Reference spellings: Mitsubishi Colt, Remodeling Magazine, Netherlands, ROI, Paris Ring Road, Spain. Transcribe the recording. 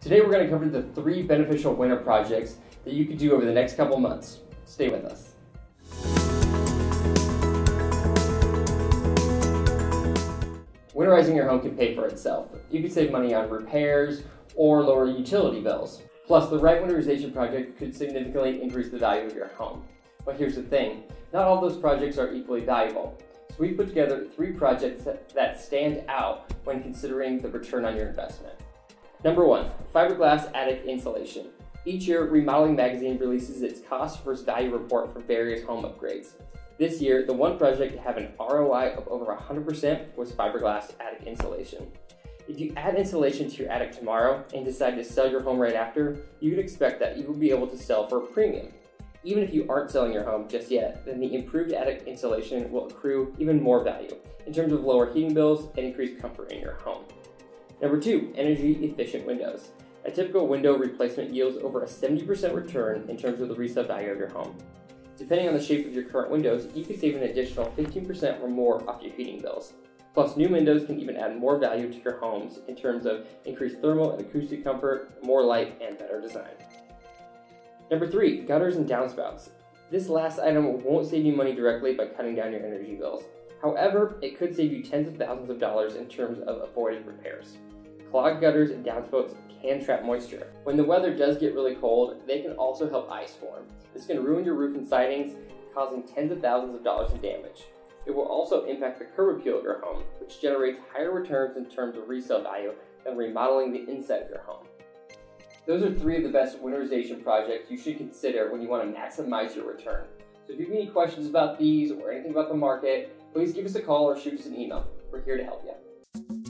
Today we're going to cover the 3 beneficial winter projects that you can do over the next couple months. Stay with us. Winterizing your home can pay for itself. You can save money on repairs or lower utility bills. Plus, the right winterization project could significantly increase the value of your home. But here's the thing, not all those projects are equally valuable. So we put together 3 projects that stand out when considering the return on your investment. Number 1, fiberglass attic insulation. Each year, Remodeling Magazine releases its cost versus value report for various home upgrades. This year, the one project to have an ROI of over 100% was fiberglass attic insulation. If you add insulation to your attic tomorrow and decide to sell your home right after, you can expect that you will be able to sell for a premium. Even if you aren't selling your home just yet, then the improved attic insulation will accrue even more value in terms of lower heating bills and increased comfort in your home. Number 2, energy-efficient windows. A typical window replacement yields over a 70% return in terms of the resale value of your home. Depending on the shape of your current windows, you can save an additional 15% or more off your heating bills. Plus, new windows can even add more value to your homes in terms of increased thermal and acoustic comfort, more light, and better design. Number 3, gutters and downspouts. This last item won't save you money directly by cutting down your energy bills. However, it could save you tens of thousands of dollars in terms of avoided repairs. Clogged gutters and downspouts can trap moisture. When the weather does get really cold, they can also help ice form. This can ruin your roof and sidings, causing tens of thousands of dollars in damage. It will also impact the curb appeal of your home, which generates higher returns in terms of resale value than remodeling the inside of your home. Those are 3 of the best winterization projects you should consider when you want to maximize your return. So if you have any questions about these or anything about the market, please give us a call or shoot us an email. We're here to help you.